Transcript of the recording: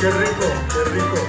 ¡Qué rico! ¡Qué rico!